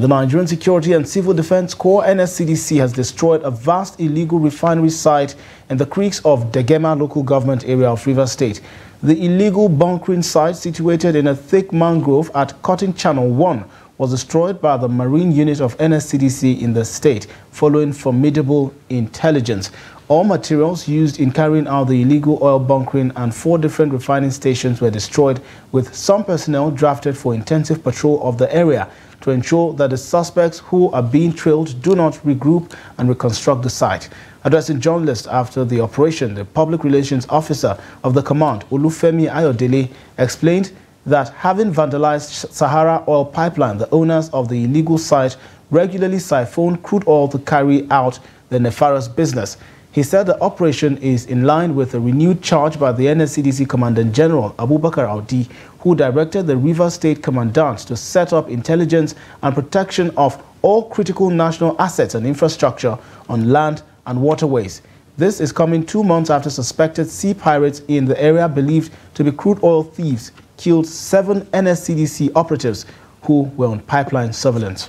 The Nigerian Security and Civil Defense Corps (NSCDC) has destroyed a vast illegal refinery site in the creeks of Degema local government area of Rivers State. The illegal bunkering site, situated in a thick mangrove at Cutting Channel 1, was destroyed by the Marine Unit of NSCDC in the state, following formidable intelligence. All materials used in carrying out the illegal oil bunkering and 4 different refining stations were destroyed, with some personnel drafted for intensive patrol of the area to ensure that the suspects who are being trailed do not regroup and reconstruct the site. Addressing journalists after the operation, the public relations officer of the command, Olufemi Ayodele, explained that having vandalized Sahara oil pipeline, the owners of the illegal site regularly siphon crude oil to carry out the nefarious business. He said the operation is in line with a renewed charge by the NSCDC Commandant General Abubakar Audi, who directed the Rivers State Commandant to set up intelligence and protection of all critical national assets and infrastructure on land and waterways. This is coming 2 months after suspected sea pirates in the area, believed to be crude oil thieves, killed 7 NSCDC operatives who were on pipeline surveillance.